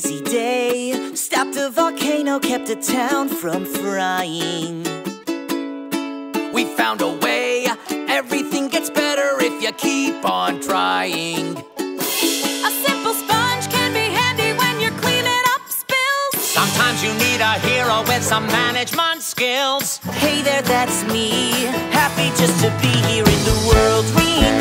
busy day. Stopped a volcano, kept a town from frying. We found a way. Everything gets better if you keep on trying. A simple sponge can be handy when you're cleaning up spills. Sometimes you need a hero with some management skills. Hey there, that's me. Happy just to be here in the world we know.